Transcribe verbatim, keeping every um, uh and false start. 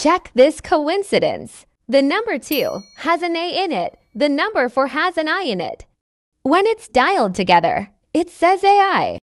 Check this coincidence. The number two has an A in it. The number four has an I in it. When it's dialed together, it says A I.